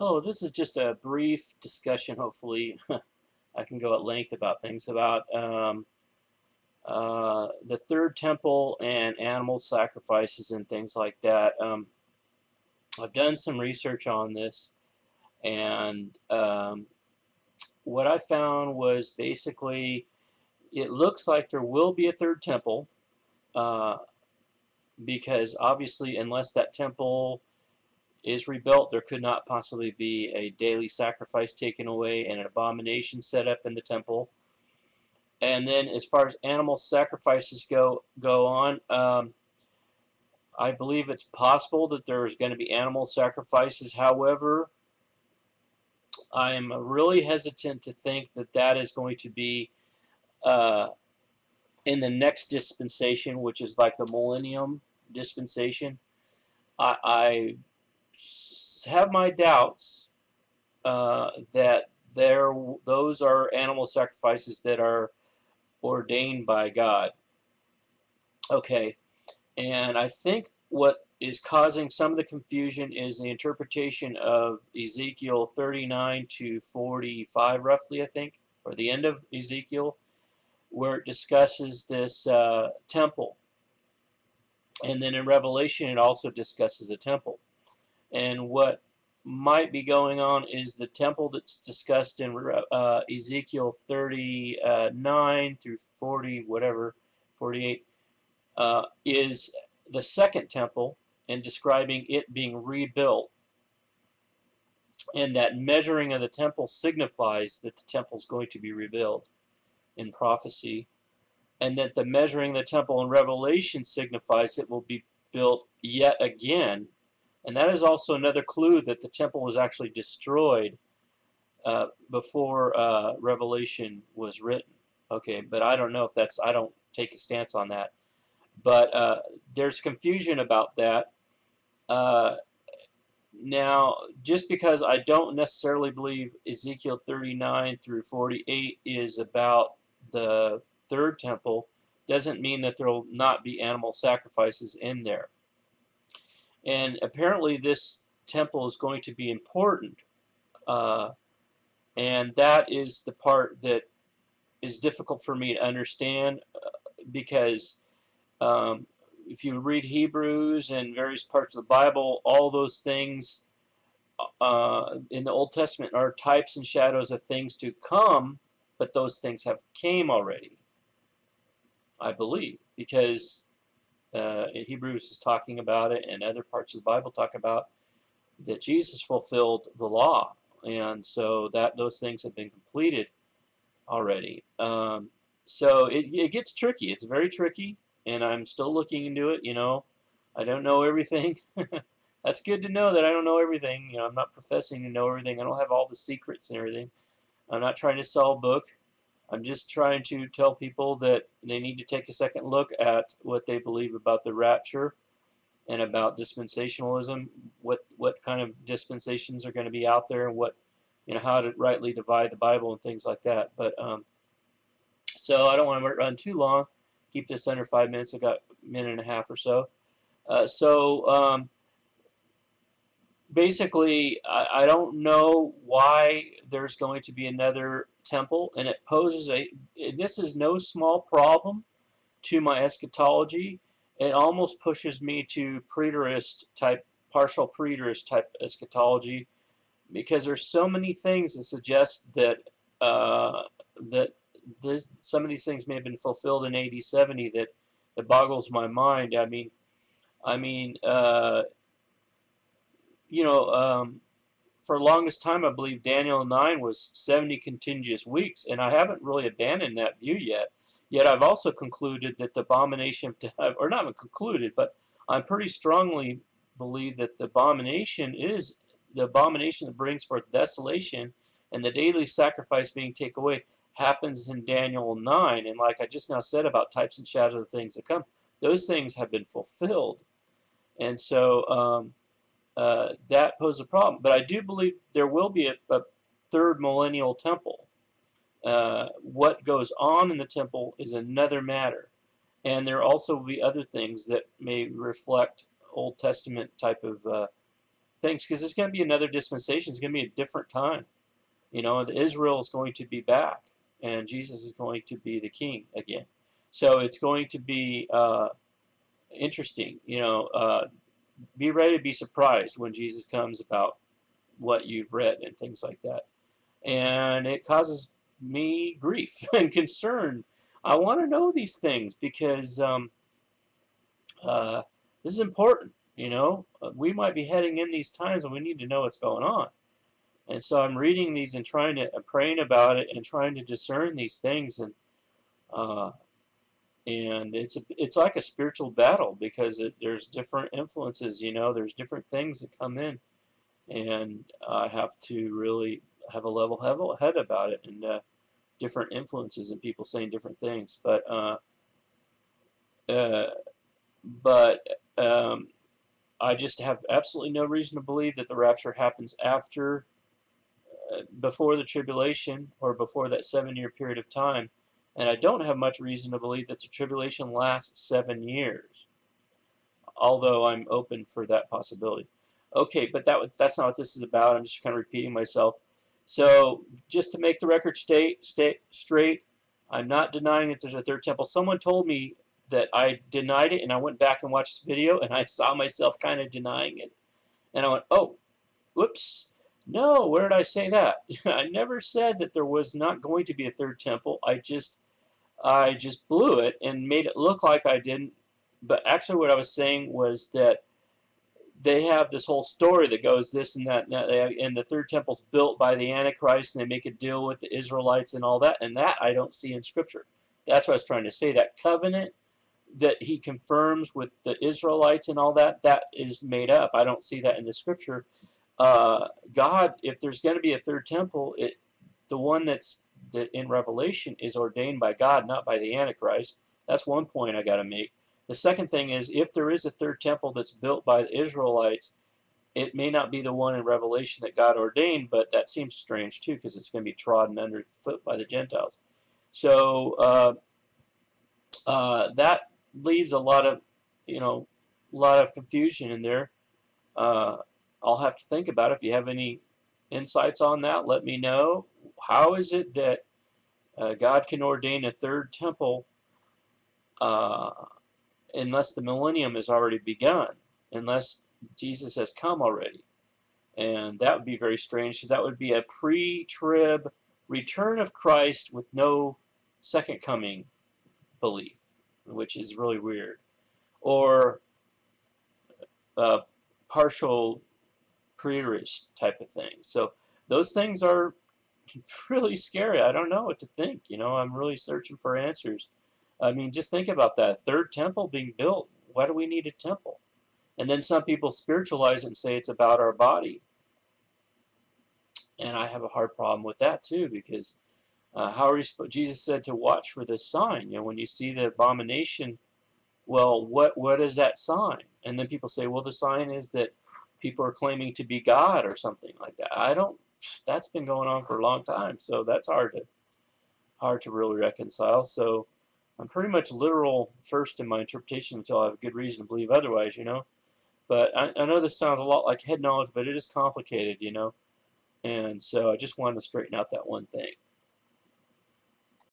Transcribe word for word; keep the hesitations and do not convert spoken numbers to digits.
Hello, this is just a brief discussion. Hopefully I can go at length about things about um, uh, the third temple and animal sacrifices and things like that. Um, I've done some research on this, and um, what I found was basically it looks like there will be a third temple, uh, because obviously unless that temple is rebuilt, there could not possibly be a daily sacrifice taken away and an abomination set up in the temple. And then as far as animal sacrifices go go on, um, I believe it's possible that there's going to be animal sacrifices. However, I am really hesitant to think that that is going to be uh, in the next dispensation, which is like the millennium dispensation. I, I have my doubts uh, that there those are animal sacrifices that are ordained by God. Okay, and I think what is causing some of the confusion is the interpretation of Ezekiel thirty-nine to forty-five, roughly, I think, or the end of Ezekiel, where it discusses this uh, temple. And then in Revelation, it also discusses a temple. And what might be going on is the temple that's discussed in uh, Ezekiel thirty-nine through forty, whatever, forty-eight, uh, is the second temple, and describing it being rebuilt, and that measuring of the temple signifies that the temple is going to be rebuilt in prophecy, and that the measuring of the temple in Revelation signifies it will be built yet again. And that is also another clue that the temple was actually destroyed uh, before uh, Revelation was written. Okay, but I don't know if that's, I don't take a stance on that. But uh, there's confusion about that. Uh, now, just because I don't necessarily believe Ezekiel thirty-nine through forty-eight is about the third temple, doesn't mean that there will not be animal sacrifices in there. And apparently this temple is going to be important. Uh, and that is the part that is difficult for me to understand, because Um, if you read Hebrews and various parts of the Bible, all those things uh, in the Old Testament are types and shadows of things to come, but those things have came already, I believe, because uh, Hebrews is talking about it, and other parts of the Bible talk about that Jesus fulfilled the law, and so that those things have been completed already. Um, so it, it gets tricky. It's very tricky. And I'm still looking into it, you know. I don't know everything. That's good to know that I don't know everything. You know, I'm not professing to know everything. I don't have all the secrets and everything. I'm not trying to sell a book. I'm just trying to tell people that they need to take a second look at what they believe about the rapture and about dispensationalism, what what kind of dispensations are going to be out there, and what, you know, how to rightly divide the Bible and things like that. But um, so I don't want to run too long. Keep this under five minutes. I've got a minute and a half or so. Uh, so um, basically, I, I don't know why there's going to be another temple, and it poses a, this is no small problem to my eschatology. It almost pushes me to preterist type, partial preterist type eschatology, because there's so many things that suggest that uh, that This, some of these things may have been fulfilled in A D seventy that it boggles my mind. I mean, I mean, uh, you know, um, for the longest time, I believe Daniel nine was seventy contiguous weeks, and I haven't really abandoned that view yet. Yet I've also concluded that the abomination, or not concluded, but I pretty strongly believe that the abomination is the abomination that brings forth desolation, and the daily sacrifice being taken away happens in Daniel nine, and like I just now said about types and shadows of things that come, those things have been fulfilled. And so um, uh, that poses a problem. But I do believe there will be a, a third millennial temple. Uh, what goes on in the temple is another matter. And there also will be other things that may reflect Old Testament type of uh, things, because it's going to be another dispensation. It's going to be a different time. You know, Israel is going to be back, and Jesus is going to be the king again. So it's going to be uh, interesting. You know, uh, be ready to be surprised when Jesus comes about what you've read and things like that. And it causes me grief and concern. I want to know these things because um, uh, this is important. You know, we might be heading in these times and we need to know what's going on. And so I'm reading these and trying to I'm praying about it and trying to discern these things, and uh, and it's a, it's like a spiritual battle, because it, there's different influences. You know, there's different things that come in, and I have to really have a level head about it, and uh, different influences and people saying different things. But uh, uh, but um, I just have absolutely no reason to believe that the rapture happens after, uh, before the tribulation, or before that seven-year period of time. And I don't have much reason to believe that the tribulation lasts seven years, although I'm open for that possibility. Okay, but that, that's not what this is about. I'm just kind of repeating myself. So just to make the record stay, stay straight, I'm not denying that there's a third temple. Someone told me that I denied it, and I went back and watched this video, and I saw myself kind of denying it. And I went, oh, whoops, no, where did I say that? I never said that there was not going to be a third temple. I just, I just blew it and made it look like I didn't. But actually what I was saying was that they have this whole story that goes this and that, and, that they have, and the third temple's built by the Antichrist, and they make a deal with the Israelites and all that, and that I don't see in Scripture. That's what I was trying to say. That covenant that he confirms with the Israelites and all that, that is made up. I don't see that in the Scripture. Uh, God, if there's going to be a third temple, it, the one that's that in Revelation is ordained by God, not by the Antichrist. That's one point I got to make. The second thing is, if there is a third temple that's built by the Israelites, it may not be the one in Revelation that God ordained, but that seems strange too, because it's going to be trodden underfoot by the Gentiles. So uh, uh, that leaves a lot of, you know, a lot of confusion in there. Uh, I'll have to think about it. If you have any insights on that, let me know. How is it that uh, God can ordain a third temple Uh, unless the millennium has already begun, unless Jesus has come already? And that would be very strange, because that would be a pre-trib return of Christ with no second coming belief, which is really weird. Or a partial preterist type of thing. So those things are really scary. I don't know what to think. You know, I'm really searching for answers. I mean, just think about that. Third temple being built. Why do we need a temple? And then some people spiritualize it and say it's about our body. And I have a hard problem with that too, because uh, how are you supposed? Jesus said to watch for this sign. You know, when you see the abomination, well, what what is that sign? And then people say, well, the sign is that people are claiming to be God or something like that. I don't. That's been going on for a long time, so that's hard to hard to really reconcile. So I'm pretty much literal first in my interpretation until I have a good reason to believe otherwise, you know. But I, I know this sounds a lot like head knowledge, but it is complicated, you know. And so I just wanted to straighten out that one thing.